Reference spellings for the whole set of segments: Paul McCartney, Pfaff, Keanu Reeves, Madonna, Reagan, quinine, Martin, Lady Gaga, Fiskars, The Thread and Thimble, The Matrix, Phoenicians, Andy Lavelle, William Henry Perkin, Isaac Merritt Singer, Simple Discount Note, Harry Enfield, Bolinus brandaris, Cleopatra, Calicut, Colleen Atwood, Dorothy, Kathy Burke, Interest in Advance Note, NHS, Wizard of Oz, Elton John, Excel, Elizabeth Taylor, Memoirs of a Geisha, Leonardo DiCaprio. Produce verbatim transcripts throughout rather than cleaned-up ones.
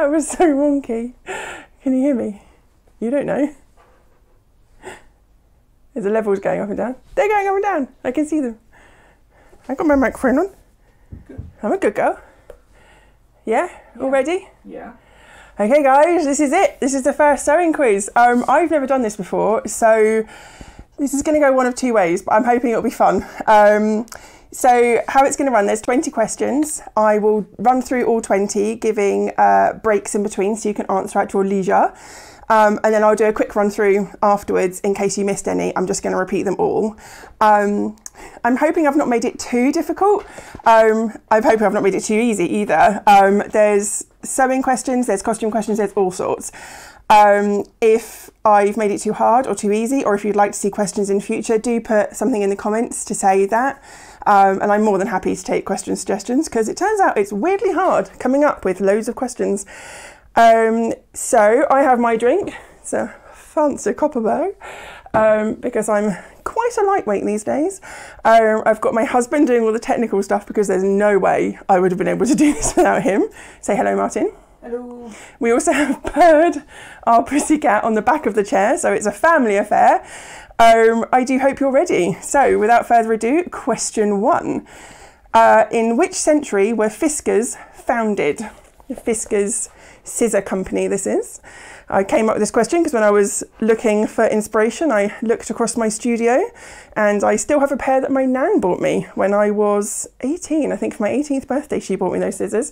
That was so wonky. Can you hear me? You don't know. There's the levels going up and down. They're going up and down. I can see them. I got my microphone on. Good. I'm a good girl. Yeah? Yeah. Already? Yeah. Okay, guys, this is it. This is the first sewing quiz. Um, I've never done this before, so this is going to go one of two ways, but I'm hoping it'll be fun. Um, so how it's going to run, there's twenty questions. I will run through all twenty, giving uh, breaks in between so you can answer at your leisure. Um, and then I'll do a quick run through afterwards in case you missed any. I'm just going to repeat them all. Um, I'm hoping I've not made it too difficult. Um, I'm hoping I've not made it too easy either. Um, there's sewing questions, there's costume questions, there's all sorts. Um, if I've made it too hard or too easy, or if you'd like to see questions in future, do put something in the comments to say that. Um, and I'm more than happy to take question suggestions because it turns out it's weirdly hard coming up with loads of questions. Um, so I have my drink, it's a fancy Copperbow, um, because I'm quite a lightweight these days. Um, I've got my husband doing all the technical stuff because there's no way I would have been able to do this without him. Say hello, Martin. Hello. We also have Bird, our pretty cat, on the back of the chair, so it's a family affair. Um, I do hope you're ready. So without further ado, question one. Uh, in which century were Fiskars founded? Fiskars scissor company this is. I came up with this question because when I was looking for inspiration, I looked across my studio and I still have a pair that my nan bought me when I was eighteen. I think for my eighteenth birthday, she bought me those scissors.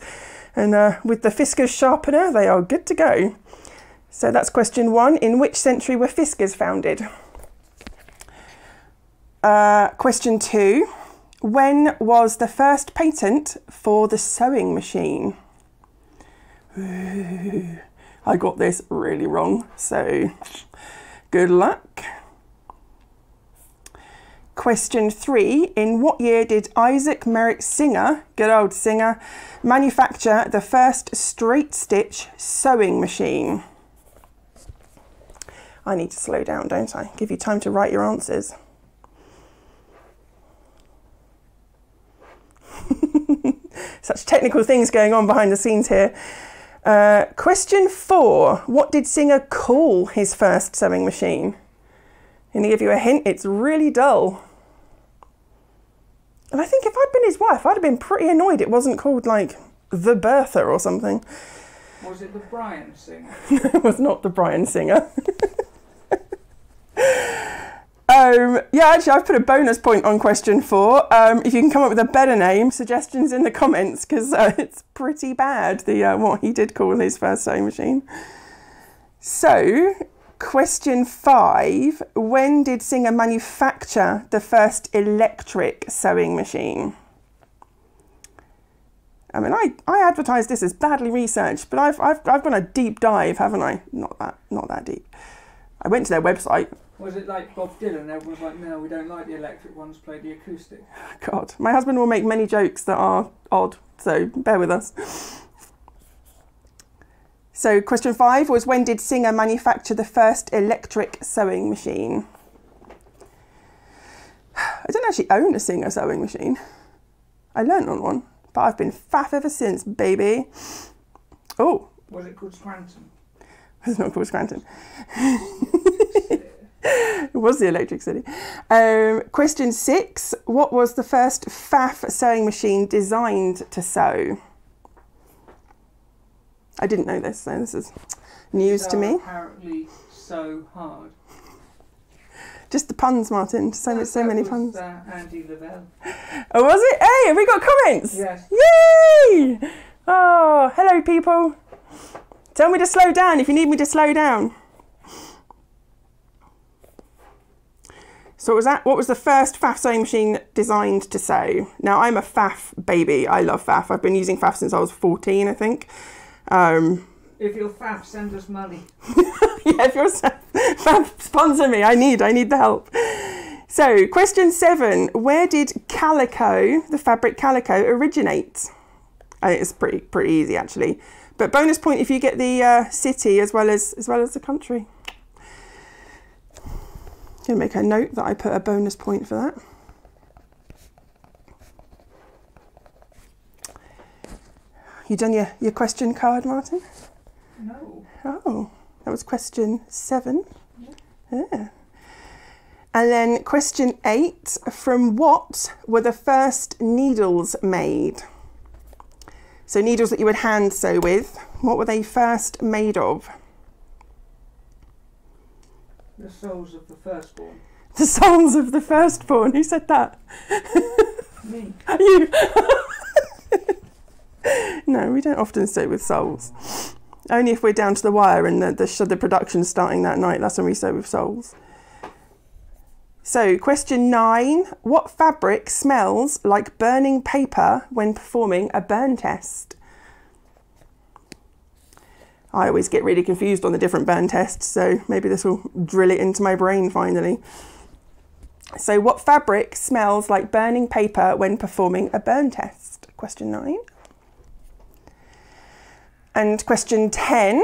And uh, with the Fiskars sharpener, they are good to go. So that's question one. In which century were Fiskars founded? Uh, question two. When was the first patent for the sewing machine? I got this really wrong, so good luck. Question three, in what year did Isaac Merritt Singer, good old Singer, manufacture the first straight stitch sewing machine? I need to slow down, don't I? Give you time to write your answers. Such technical things going on behind the scenes here. Uh, question four, what did Singer call his first sewing machine? I'm going to give you a hint, it's really dull. And I think if I'd been his wife, I'd have been pretty annoyed it wasn't called like the Bertha or something. Was it the Brian Singer? It was not the Brian Singer. Um, yeah, actually, I've put a bonus point on question four. Um, if you can come up with a better name, suggestions in the comments, because uh, it's pretty bad, the uh, what he did call his first sewing machine. So, question five. When did Singer manufacture the first electric sewing machine? I mean, I, I advertised this as badly researched, but I've, I've, I've gone a deep dive, haven't I? Not that, not that deep. I went to their website. Was it like Bob Dylan? Everyone's like, no, we don't like the electric ones, play the acoustic. God, my husband will make many jokes that are odd, so bear with us. So question five was, when did Singer manufacture the first electric sewing machine? I don't actually own a Singer sewing machine. I learnt on one, but I've been faff ever since, baby. Oh. Was it called Scranton? It's not called Scranton. It was the electric city. Um, question six, what was the first Pfaff sewing machine designed to sew? I didn't know this, so this is news so to me. Apparently so hard. Just the puns, Martin. So, no, so many was, puns. Uh, Andy Lavelle. Oh, was it? Hey, have we got comments? Yes. Yay! Oh, hello, people. Tell me to slow down if you need me to slow down. So what was that? What was the first Pfaff sewing machine designed to sew? Now, I'm a Pfaff baby. I love Pfaff. I've been using Pfaff since I was fourteen, I think. Um, if you're Pfaff, send us money. Yeah, if you're Pfaff, sponsor me. I need, I need the help. So, question seven. Where did calico, the fabric calico, originate? I think it's pretty, pretty easy, actually. But bonus point if you get the uh, city as well as, as well as the country. Gonna make a note that I put a bonus point for that. You done your, your question card, Martin? No. Oh, that was question seven. Yeah. Yeah. And then question eight, from what were the first needles made? So needles that you would hand sew with, what were they first made of? The souls of the firstborn. The souls of the firstborn, who said that? Me. You. No, we don't often sew with souls. Only if we're down to the wire and the, the, the production's starting that night, that's when we sew with souls. So question nine, what fabric smells like burning paper when performing a burn test? I always get really confused on the different burn tests, so maybe this will drill it into my brain finally. So what fabric smells like burning paper when performing a burn test? Question nine. And question ten.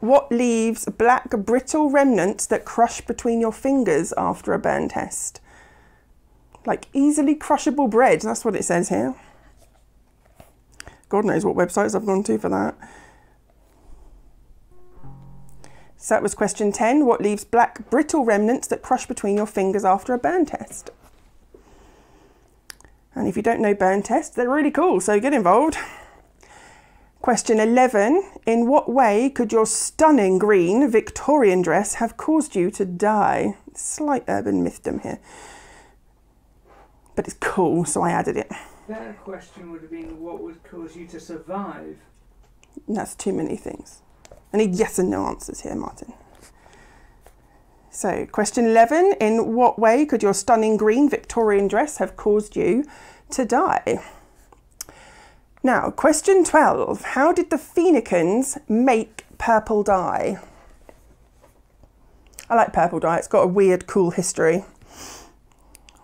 What leaves black brittle remnants that crush between your fingers after a burn test? Like easily crushable bread, that's what it says here. God knows what websites I've gone to for that. So that was question ten. What leaves black brittle remnants that crush between your fingers after a burn test? And if you don't know burn tests, they're really cool, so get involved. Question eleven, in what way could your stunning green Victorian dress have caused you to die? Slight urban mythdom here. But it's cool, so I added it. Better question would have been, what would cause you to survive? That's too many things. I need yes and no answers here, Martin. So, question eleven, in what way could your stunning green Victorian dress have caused you to die? Now, question twelve. How did the Phoenicans make purple dye? I like purple dye. It's got a weird, cool history.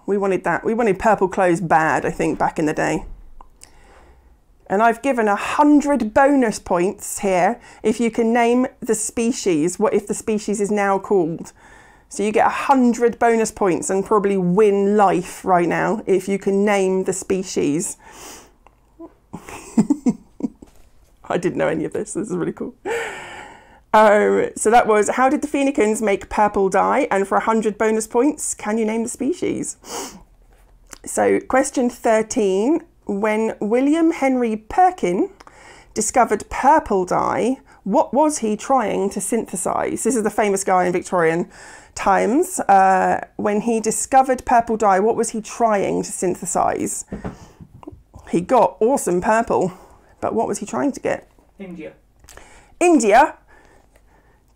We wanted that. We wanted purple clothes bad, I think, back in the day. And I've given a hundred bonus points here if you can name the species, what if the species is now called. So you get a hundred bonus points and probably win life right now if you can name the species. I didn't know any of this. This is really cool. Um, so that was, how did the Phoenicans make purple dye? And for one hundred bonus points, can you name the species? So question thirteen, when William Henry Perkin discovered purple dye, what was he trying to synthesize? This is the famous guy in Victorian times. Uh, when he discovered purple dye, what was he trying to synthesize? He got awesome purple, but what was he trying to get? India. India?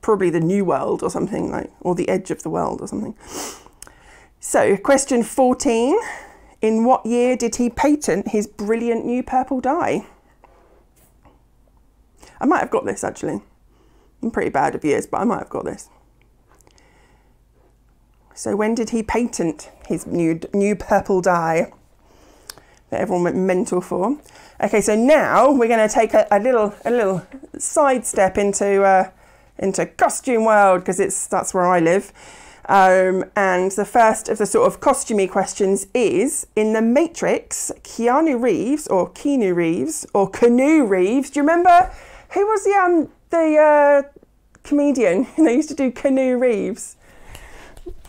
Probably the New World or something, like, or the edge of the world or something. So, question fourteen. In what year did he patent his brilliant new purple dye? I might have got this, actually. I'm pretty bad at years, but I might have got this. So, when did he patent his new, new purple dye? That everyone went mental for. Okay, so now we're going to take a, a little a little side step into uh, into costume world, because it's that's where I live. Um, and the first of the sort of costumey questions is, in The Matrix, Keanu Reeves or Keanu Reeves or Keanu Reeves. Do you remember who was the um, the uh, comedian they used to do Keanu Reeves?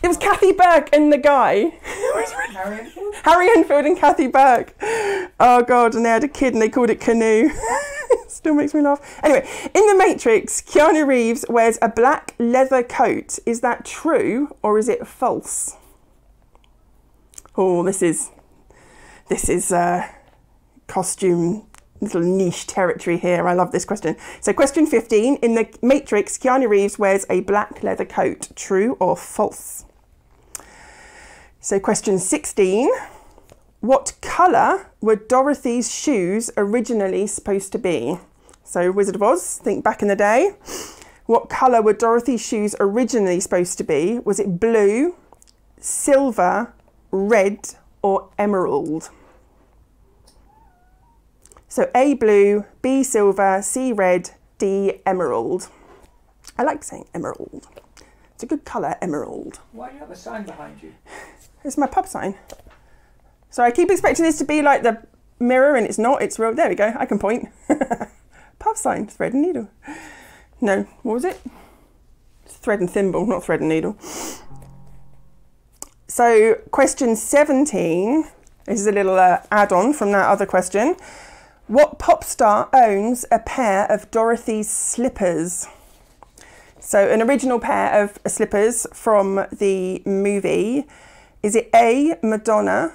It was Kathy Burke and the guy. Harry Enfield? Harry Enfield and Kathy Burke. Oh, God, and they had a kid and they called it Canoe. Still makes me laugh. Anyway, in The Matrix, Keanu Reeves wears a black leather coat. Is that true or is it false? Oh, this is, this is uh, costume, little niche territory here. I love this question. So question fifteen, in The Matrix, Keanu Reeves wears a black leather coat. True or false? So question sixteen, what colour were Dorothy's shoes originally supposed to be? So Wizard of Oz, think back in the day. What colour were Dorothy's shoes originally supposed to be? Was it blue, silver, red or emerald? So A blue, B silver, C red, D emerald. I like saying emerald. It's a good colour, emerald. Why do you have a sign behind you? It's my pub sign. So I keep expecting this to be like the mirror and it's not, it's real. There we go, I can point. Pub sign, thread and needle. No, what was it? It's thread and thimble, not thread and needle. So question seventeen, this is a little uh, add-on from that other question. What pop star owns a pair of Dorothy's slippers? So an original pair of slippers from the movie. Is it A, Madonna,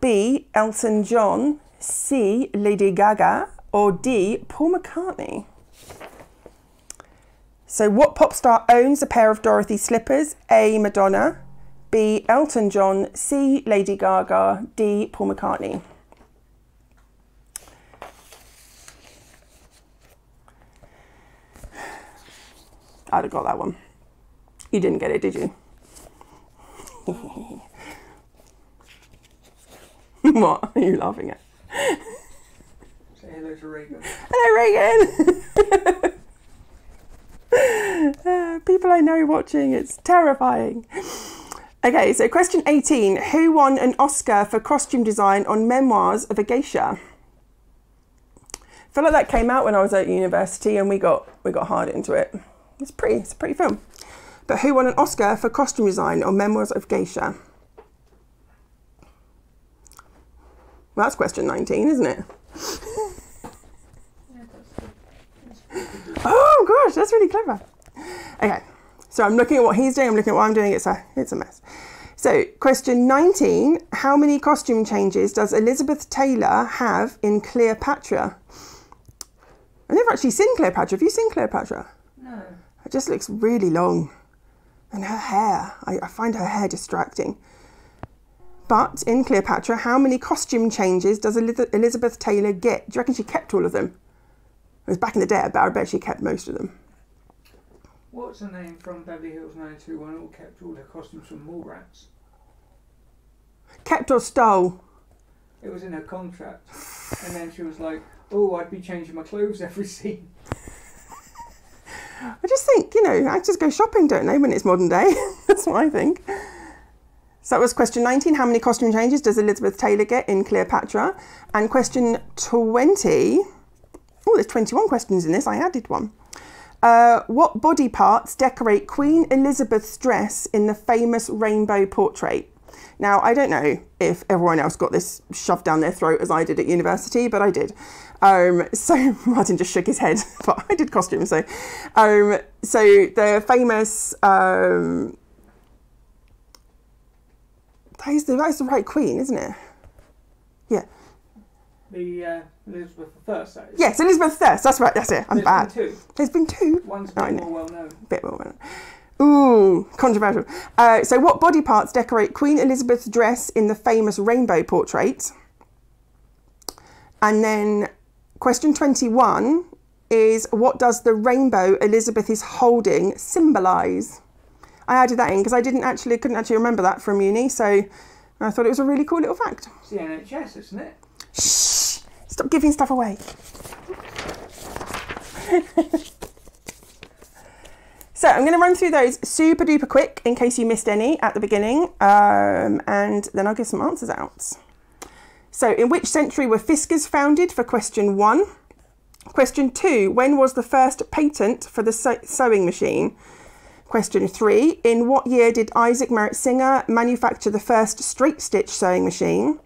B, Elton John, C, Lady Gaga, or D, Paul McCartney? So what pop star owns a pair of Dorothy's slippers? A, Madonna, B, Elton John, C, Lady Gaga, D, Paul McCartney. I'd have got that one. You didn't get it, did you? What? Are you laughing at? Say hello to Reagan. Hello, Reagan! Uh, people I know watching, it's terrifying. Okay, so question eighteen. Who won an Oscar for costume design on Memoirs of a Geisha? I feel like that came out when I was at university and we got, we got hard into it. It's pretty, it's a pretty film. But who won an Oscar for costume design on Memoirs of Geisha? Well, that's question nineteen, isn't it? Oh gosh, that's really clever. Okay, so I'm looking at what he's doing, I'm looking at what I'm doing, it's a, it's a mess. So question nineteen, how many costume changes does Elizabeth Taylor have in Cleopatra? I've never actually seen Cleopatra. Have you seen Cleopatra? No. It just looks really long. And her hair, I, I find her hair distracting. But in Cleopatra, how many costume changes does Elizabeth Taylor get? Do you reckon she kept all of them? It was back in the day, but I bet she kept most of them. What's her name from Beverly Hills nine oh two one oh all kept all her costumes from Mallrats? Kept or stole? It was in her contract. And then she was like, oh, I'd be changing my clothes every scene. I just think, you know, actors go shopping, don't they, when it's modern day? That's what I think. So that was question nineteen. How many costume changes does Elizabeth Taylor get in Cleopatra? And question twenty. Oh, there's twenty-one questions in this. I added one. Uh, what body parts decorate Queen Elizabeth's dress in the famous rainbow portrait? Now, I don't know if everyone else got this shoved down their throat as I did at university, but I did. Um, so Martin just shook his head, but I did costume. So, um, so the famous, um, that is the, that is the right queen, isn't it? Yeah. The uh, Elizabeth the First, that is. Yes, Elizabeth the First, that's right, that's it, I'm There's bad. There's been two. There's been two. One's a bit more well known. A bit more well known. Ooh, controversial. Uh, so what body parts decorate Queen Elizabeth's dress in the famous rainbow portrait? And then question twenty-one is, what does the rainbow Elizabeth is holding symbolise? I added that in because I didn't actually, couldn't actually remember that from uni, so I thought it was a really cool little fact. It's the N H S, isn't it? Shh! Stop giving stuff away. So I'm going to run through those super duper quick in case you missed any at the beginning, um, and then I'll give some answers out. So in which century were Fiskars founded for question one? Question two, when was the first patent for the sew sewing machine? Question three, in what year did Isaac Merritt Singer manufacture the first straight stitch sewing machine?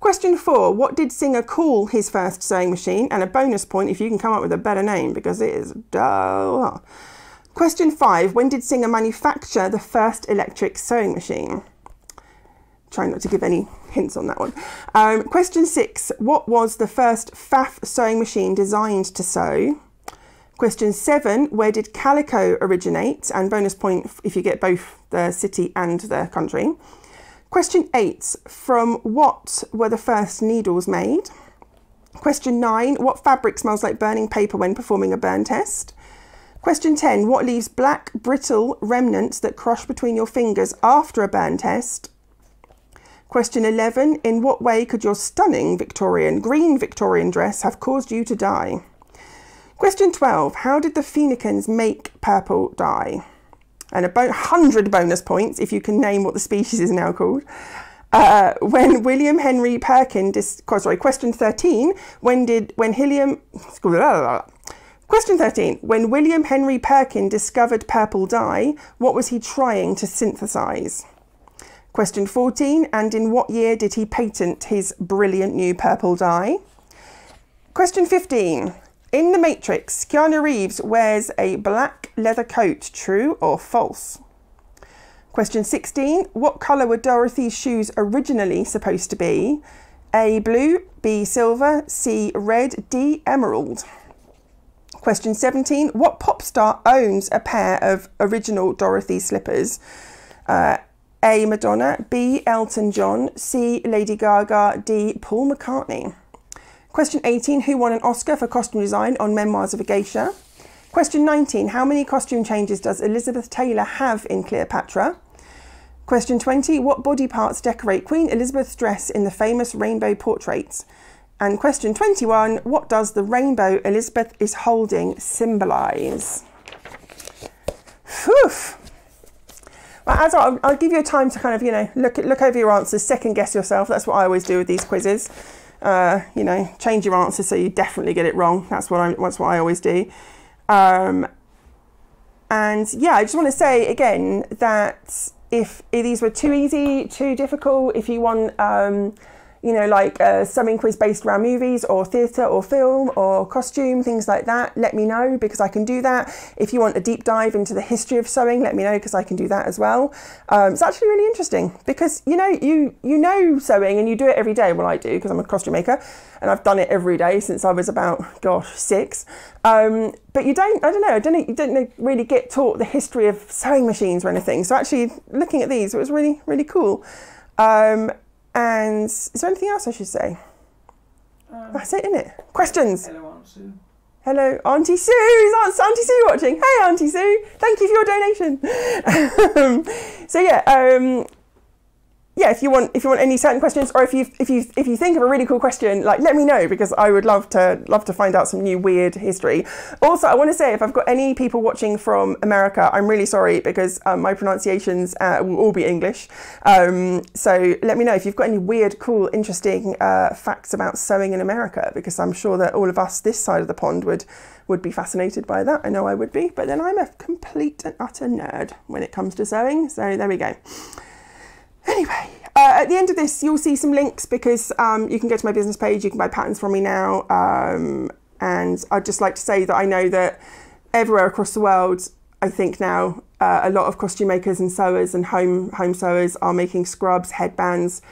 Question four, what did Singer call his first sewing machine? And a bonus point if you can come up with a better name, because it is dull. Question five, when did Singer manufacture the first electric sewing machine? Trying not to give any hints on that one. Um, question six, what was the first Pfaff sewing machine designed to sew? Question seven, where did calico originate? And bonus point if you get both the city and the country. Question eight, from what were the first needles made? Question nine, what fabric smells like burning paper when performing a burn test? Question ten, what leaves black, brittle remnants that crush between your fingers after a burn test? Question eleven, in what way could your stunning Victorian, green Victorian dress have caused you to die? Question twelve, how did the Phoenicans make purple dye? And about one hundred bonus points if you can name what the species is now called. Uh, when William Henry Perkin, dis sorry, question thirteen, when did, when Hilliam, Question thirteen. When William Henry Perkin discovered purple dye, what was he trying to synthesize? Question fourteen. And in what year did he patent his brilliant new purple dye? Question fifteen. In The Matrix, Keanu Reeves wears a black leather coat. True or false? Question sixteen. What colour were Dorothy's shoes originally supposed to be? A. Blue. B. Silver. C. Red. D. Emerald. Question seventeen. What pop star owns a pair of original Dorothy slippers? Uh, A. Madonna. B. Elton John. C. Lady Gaga. D. Paul McCartney. Question eighteen. Who won an Oscar for costume design on Memoirs of a Geisha? Question nineteen. How many costume changes does Elizabeth Taylor have in Cleopatra? Question twenty. What body parts decorate Queen Elizabeth's dress in the famous rainbow portraits? And question twenty-one. What does the rainbow Elizabeth is holding symbolise? Whew. Well, as I'll, I'll give you a time to kind of, you know, look, look over your answers, second guess yourself. That's what I always do with these quizzes. Uh, you know, change your answer so you definitely get it wrong. That's what I, that's what I always do. Um, and yeah, I just want to say again that if these were too easy, too difficult, if you want, um, you know, like a summing quiz based around movies or theatre or film or costume, things like that, let me know because I can do that. If you want a deep dive into the history of sewing, let me know because I can do that as well. Um, it's actually really interesting because, you know, you, you know sewing and you do it every day. Well, I do because I'm a costume maker and I've done it every day since I was about, gosh, six. Um, but you don't, I don't know, I don't, you don't really get taught the history of sewing machines or anything. So actually looking at these, it was really, really cool. Um, And is there anything else I should say? Um, That's it, isn't it? Questions? Hello, Aunt Sue. Hello, Auntie Sue. Is Auntie Sue watching? Hey, Auntie Sue. Thank you for your donation. um, so yeah, um, yeah. If you want, if you want any certain questions, or if you if you if you think of a really cool question, like let me know because I would love to love to find out some new weird history. Also, I want to say if I've got any people watching from America, I'm really sorry because um, my pronunciations uh, will all be English. Um, so let me know if you've got any weird, cool, interesting uh, facts about sewing in America because I'm sure that all of us this side of the pond would would be fascinated by that. I know I would be, but then I'm a complete and utter nerd when it comes to sewing. So there we go. Anyway, uh, at the end of this, you'll see some links because um, you can go to my business page, you can buy patterns from me now. Um, and I'd just like to say that I know that everywhere across the world, I think now uh, a lot of costume makers and sewers and home, home sewers are making scrubs, headbands,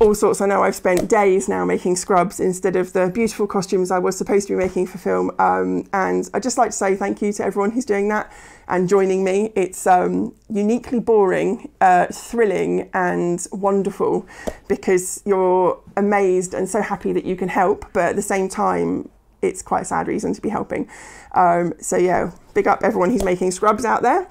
all sorts. I know I've spent days now making scrubs instead of the beautiful costumes I was supposed to be making for film. Um, and I'd just like to say thank you to everyone who's doing that and joining me. It's um, uniquely boring, uh, thrilling and wonderful because you're amazed and so happy that you can help. But at the same time, it's quite a sad reason to be helping. Um, so yeah, big up everyone who's making scrubs out there.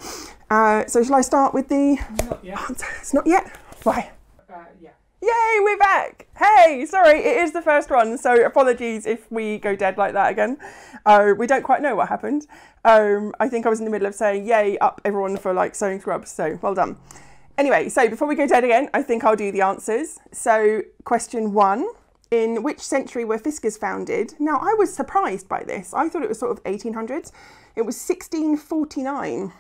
Uh, so shall I start with the... Not yet. It's not yet. Why? Uh, yeah. Yay, we're back. Hey, sorry, it is the first one, so apologies if we go dead like that again. Uh, we don't quite know what happened. Um, I think I was in the middle of saying, yay, up everyone for like sewing scrubs, so well done. Anyway, so before we go dead again, I think I'll do the answers. So question one, in which century were Fiskars founded? Now, I was surprised by this. I thought it was sort of eighteen hundreds. It was sixteen forty-nine,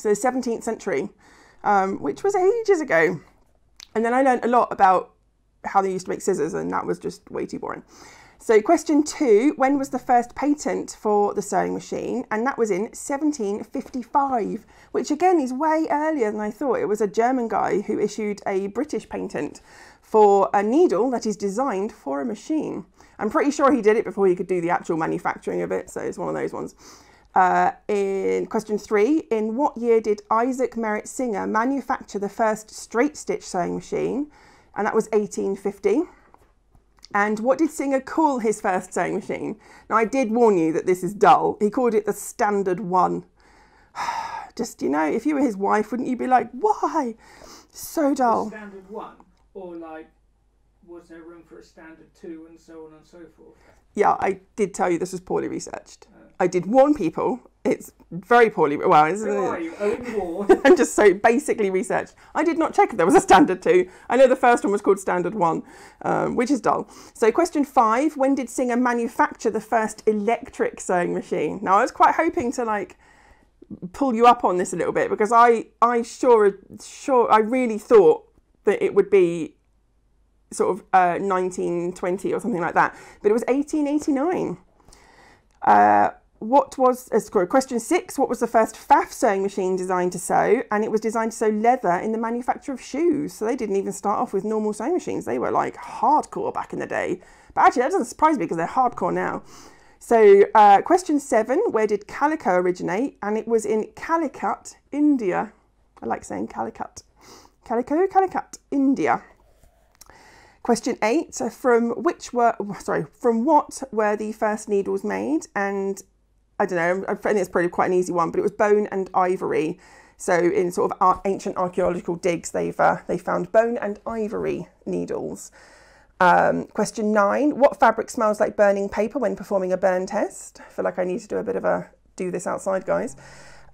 so the seventeenth century, um, which was ages ago. And then I learned a lot about how they used to make scissors and that was just way too boring. So question two, when was the first patent for the sewing machine? And that was in seventeen fifty-five, which again is way earlier than I thought. It was a German guy who issued a British patent for a needle that is designed for a machine. I'm pretty sure he did it before he could do the actual manufacturing of it. So it's one of those ones. Uh, in question three, in what year did Isaac Merritt Singer manufacture the first straight stitch sewing machine? And that was eighteen fifty. And what did Singer call his first sewing machine? Now, I did warn you that this is dull. He called it the Standard One. Just, you know, if you were his wife, wouldn't you be like, why? So dull. The Standard One, or like, was there room for a Standard Two and so on and so forth? Yeah, I did tell you this was poorly researched. I did warn people It's very poorly. Well, it's, uh, I'm just so basically researched. I did not check if there was a standard two. I know the first one was called standard one, um, which is dull. So question five, when did Singer manufacture the first electric sewing machine? Now, I was quite hoping to like pull you up on this a little bit, because I, I sure, sure, I really thought that it would be sort of uh, nineteen twenty or something like that. But it was eighteen eighty-nine. Uh, What was, uh, question six, what was the first Pfaff sewing machine designed to sew? And it was designed to sew leather in the manufacture of shoes. So they didn't even start off with normal sewing machines. They were like hardcore back in the day. But actually that doesn't surprise me because they're hardcore now. So uh, question seven, where did calico originate? And it was in Calicut, India. I like saying Calicut. Calico, Calicut, India. Question eight, from which were, sorry, from what were the first needles made? And I don't know, I think it's probably quite an easy one, but it was bone and ivory. So in sort of ancient archaeological digs, they've uh, they found bone and ivory needles. Um, question nine, what fabric smells like burning paper when performing a burn test? I feel like I need to do a bit of a do this outside, guys.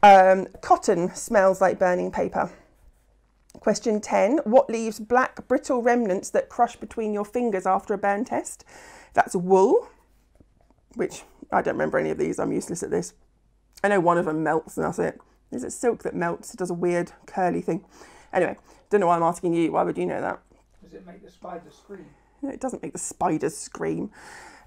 Um, cotton smells like burning paper. Question ten, what leaves black brittle remnants that crush between your fingers after a burn test? That's wool, which... I don't remember any of these. I'm useless at this. I know one of them melts and that's it. Is it silk that melts? It does a weird curly thing. Anyway, don't know why I'm asking you. Why would you know that? Does it make the spider scream? No, it doesn't make the spiders scream.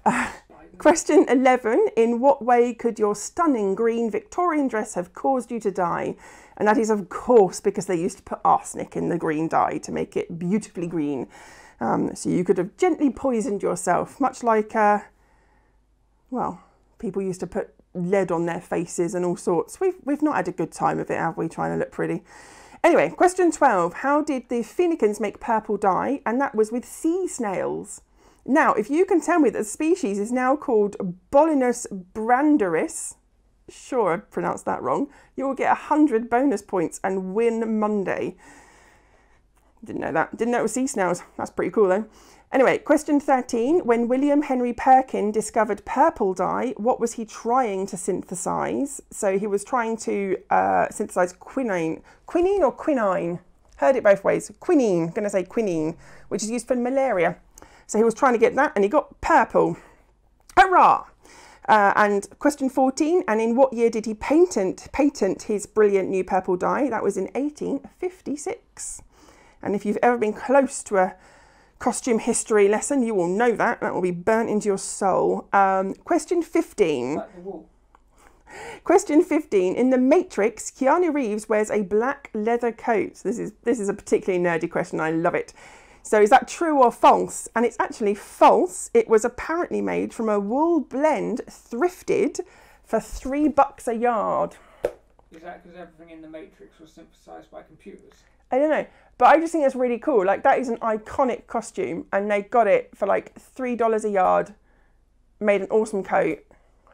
Uh, question eleven. In what way could your stunning green Victorian dress have caused you to die? And that is, of course, because they used to put arsenic in the green dye to make it beautifully green. Um, so you could have gently poisoned yourself, much like, uh, well... people used to put lead on their faces and all sorts. We've, we've not had a good time of it, have we, trying to look pretty? Anyway, question twelve. How did the Phoenicians make purple dye? And that was with sea snails. Now, if you can tell me that the species is now called Bolinus brandaris, sure I pronounced that wrong, you will get one hundred bonus points and win Monday. Didn't know that. Didn't know it was sea snails. That's pretty cool, though. Anyway, question thirteen, when William Henry Perkin discovered purple dye, what was he trying to synthesize? So he was trying to uh, synthesize quinine. Quinine or quinine? Heard it both ways. Quinine, I'm going to say quinine, which is used for malaria. So he was trying to get that and he got purple. Hurrah! Uh, and question fourteen, and in what year did he patent, patent his brilliant new purple dye? That was in eighteen fifty-six. And if you've ever been close to a costume history lesson, you will know that. That will be burnt into your soul. Um, question fifteen. Question fifteen. In The Matrix, Keanu Reeves wears a black leather coat. This is, this is a particularly nerdy question. I love it. So is that true or false? And it's actually false. It was apparently made from a wool blend thrifted for three bucks a yard. Is that because everything in The Matrix was synthesised by computers? I don't know. But I just think that's really cool. Like, that is an iconic costume, and they got it for like three dollars a yard, made an awesome coat,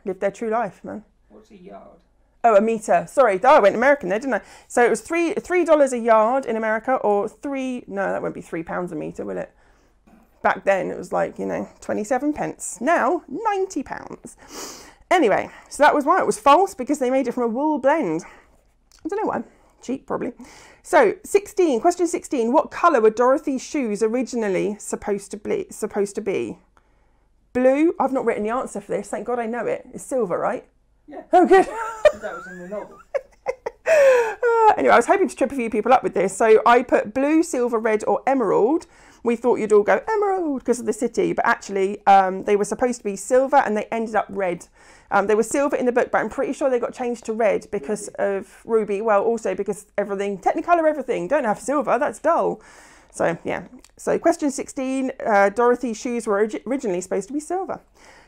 lived their true life, man. What's a yard? Oh, a meter. Sorry, oh, I went American there, didn't I? So it was three three dollars a yard in America, or three. No, that won't be three pounds a meter, will it? Back then it was like, you know, twenty-seven pence. Now ninety pounds. Anyway, so that was why it was false, because they made it from a wool blend. I don't know why. Cheap, probably. So sixteen, question sixteen, what colour were Dorothy's shoes originally supposed to be supposed to be? Blue. I've not written the answer for this, thank God I know it. It's silver, right? Yeah. Oh good. That was in the novel. uh, anyway, I was hoping to trip a few people up with this. So I put blue, silver, red or emerald. We thought you'd all go emerald because of the city, but actually um, they were supposed to be silver and they ended up red. Um, they were silver in the book, but I'm pretty sure they got changed to red because of ruby. Well, also because everything, Technicolor everything, don't have silver, that's dull. So yeah, so question sixteen, uh, Dorothy's shoes were originally supposed to be silver.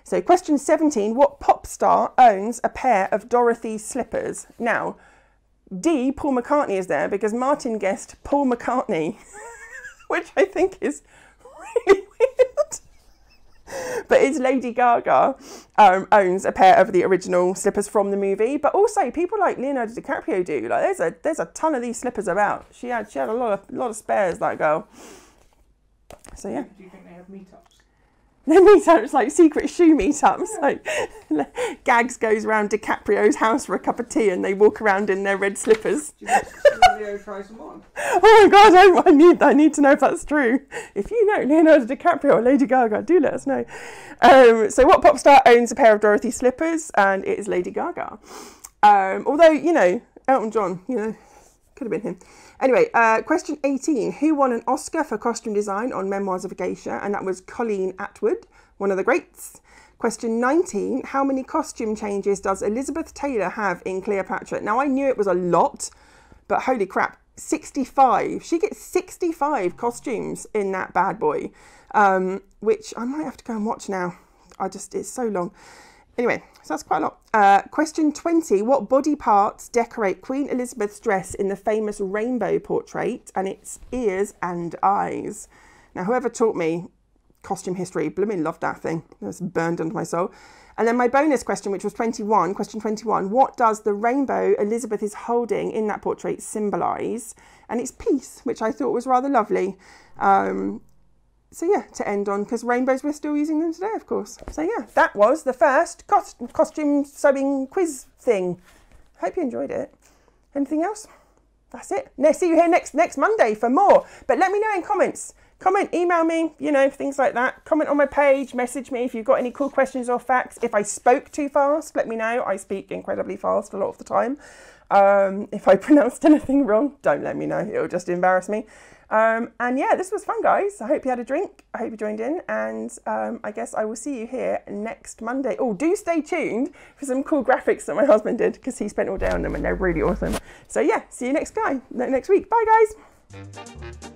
So question seventeen, what pop star owns a pair of Dorothy's slippers? Now, D, Paul McCartney is there because Martin guessed Paul McCartney, which I think is really weird. But it's Lady Gaga um, owns a pair of the original slippers from the movie, but also people like Leonardo DiCaprio do. Like there's a there's a ton of these slippers about. She had she had a lot of lot of spares, that girl. So yeah. Do you think they have meetups? Their meetups, like secret shoe meetups, like Gags goes round DiCaprio's house for a cup of tea and they walk around in their red slippers. Do you want Leo tries them on? Oh my God, I, I, need, I need to know if that's true. If you know Leonardo DiCaprio or Lady Gaga, do let us know. Um, so what pop star owns a pair of Dorothy slippers? And it is Lady Gaga. Um, although, you know, Elton John, you know, could have been him. Anyway, uh, question eighteen. Who won an Oscar for costume design on Memoirs of a Geisha? And that was Colleen Atwood, one of the greats. Question nineteen. How many costume changes does Elizabeth Taylor have in Cleopatra? Now, I knew it was a lot, but holy crap, sixty-five. She gets sixty-five costumes in that bad boy, um, which I might have to go and watch now. I just, it's so long. Anyway, so that's quite a lot. Uh, question twenty, what body parts decorate Queen Elizabeth's dress in the famous rainbow portrait and its ears and eyes? Now, whoever taught me costume history, blooming loved that thing. It was burned under my soul. And then my bonus question, which was twenty-one, question twenty-one, what does the rainbow Elizabeth is holding in that portrait symbolise? And it's peace, which I thought was rather lovely. Um, So yeah, to end on, because rainbows, we're still using them today, of course. So yeah, that was the first cost costume sewing quiz thing. Hope you enjoyed it. Anything else? That's it. Now, see you here next next Monday for more. But let me know in comments. Comment, email me, you know, things like that. Comment on my page, message me if you've got any cool questions or facts. If I spoke too fast, let me know. I speak incredibly fast a lot of the time. Um, if I pronounced anything wrong, don't let me know. It'll just embarrass me. Um, and yeah, this was fun, guys. I hope you had a drink. I hope you joined in. And um, I guess I will see you here next Monday. Oh, do stay tuned for some cool graphics that my husband did, because he spent all day on them and they're really awesome. So yeah, see you next guy next week. Bye, guys.